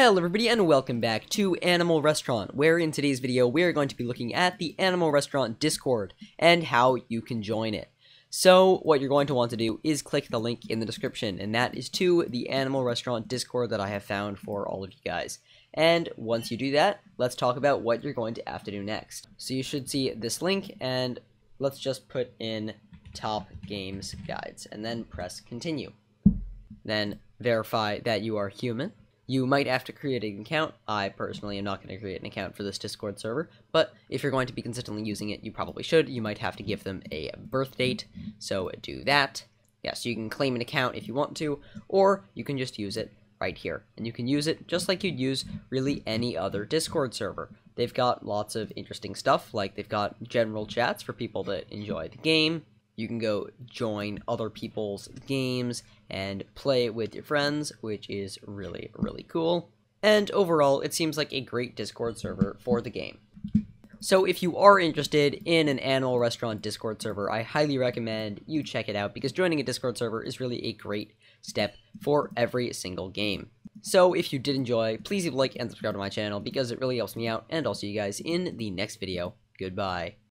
Hello everybody and welcome back to Animal Restaurant, where in today's video we are going to be looking at the Animal Restaurant Discord and how you can join it. So what you're going to want to do is click the link in the description, and that is to the Animal Restaurant Discord that I have found for all of you guys. And once you do that, let's talk about what you're going to have to do next. So you should see this link, and let's just put in Top Games Guides and then press continue. Then verify that you are human. You might have to create an account. I personally am not going to create an account for this Discord server, but if you're going to be consistently using it, you probably should. You might have to give them a birth date, so do that. Yeah, so you can claim an account if you want to, or you can just use it right here. And you can use it just like you'd use really any other Discord server. They've got lots of interesting stuff, like they've got general chats for people that enjoy the game. You can go join other people's games and play with your friends, which is really, really cool. And overall, it seems like a great Discord server for the game. So if you are interested in an Animal Restaurant Discord server, I highly recommend you check it out, because joining a Discord server is really a great step for every single game. So if you did enjoy, please leave a like and subscribe to my channel, because it really helps me out, and I'll see you guys in the next video. Goodbye.